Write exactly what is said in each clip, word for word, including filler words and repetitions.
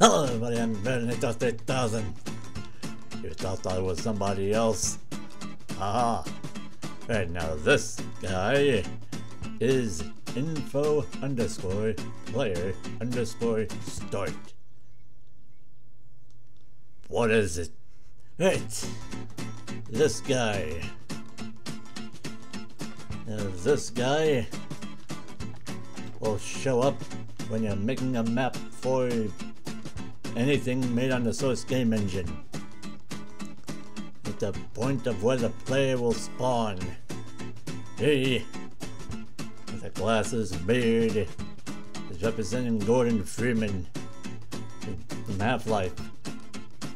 Hello everybody, I'm BernieThus eight thousand. You thought I was somebody else? Haha. Right now this guy is info underscore player underscore start. What is it? Right. This guy. Now this guy will show up when you're making a map for anything made on the source game engine, at the point of where the player will spawn. He, with the glasses beard, is representing Gordon Freeman from Half-Life,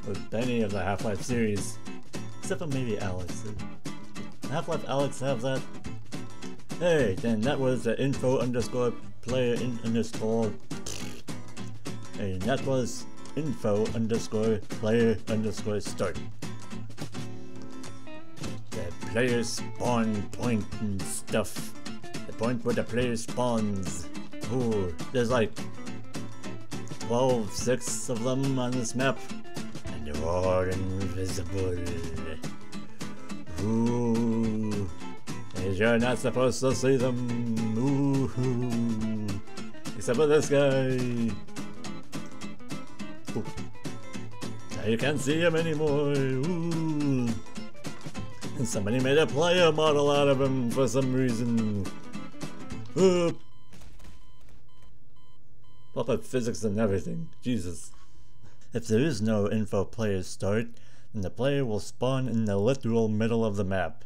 or any of the Half-Life series, except for maybe Alyx. Did Half-Life Alyx have that? Hey, then that was the info underscore player in underscore, and that was info underscore player underscore start. The player spawn point and stuff. The point where the player spawns. Ooh, there's like twelve, six of them on this map, and they're all invisible. Ooh, and you're not supposed to see them. Ooh, except for this guy. Ooh. Now you can't see him anymore. Ooh. And somebody made a player model out of him for some reason. Ooh. What about physics and everything? Jesus. If there is no info player start, then the player will spawn in the literal middle of the map.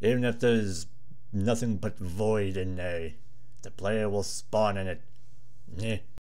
Even if there's nothing but void in there, the player will spawn in it. Nyeh.